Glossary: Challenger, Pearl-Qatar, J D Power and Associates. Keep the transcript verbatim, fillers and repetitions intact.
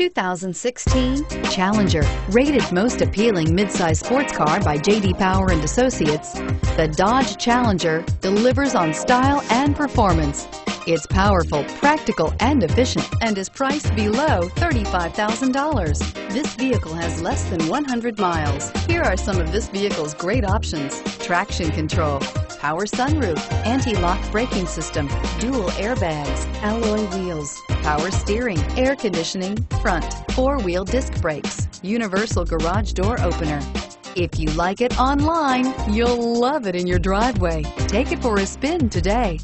two thousand sixteen Challenger, rated most appealing midsize sports car by J D Power and Associates, the Dodge Challenger delivers on style and performance. It's powerful, practical, and efficient, and is priced below thirty-five thousand dollars. This vehicle has less than one hundred miles. Here are some of this vehicle's great options: traction control, power sunroof, anti-lock braking system, dual airbags, alloy wheels, power steering, air conditioning, front, four-wheel disc brakes, universal garage door opener. If you like it online, you'll love it in your driveway. Take it for a spin today.